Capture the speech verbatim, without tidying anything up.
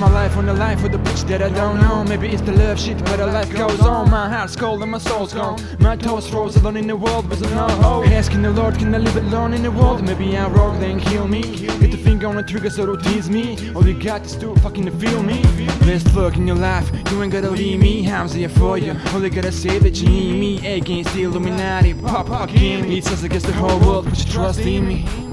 My life on the line for the bitch that I don't know. Maybe it's the love shit, but the life goes on. My heart's cold and my soul's gone. My toes froze alone in the world with no hope. Asking the Lord, can I live alone in the world? Maybe I'm wrong, then heal me. Hit the finger on the trigger so don't tease me. All you got is to fucking feel me. Best luck in your life, you ain't gotta leave me. I'm here for you, only gotta say that you need me. Against the Illuminati, pop again. It's us against the whole world, but you trust in me.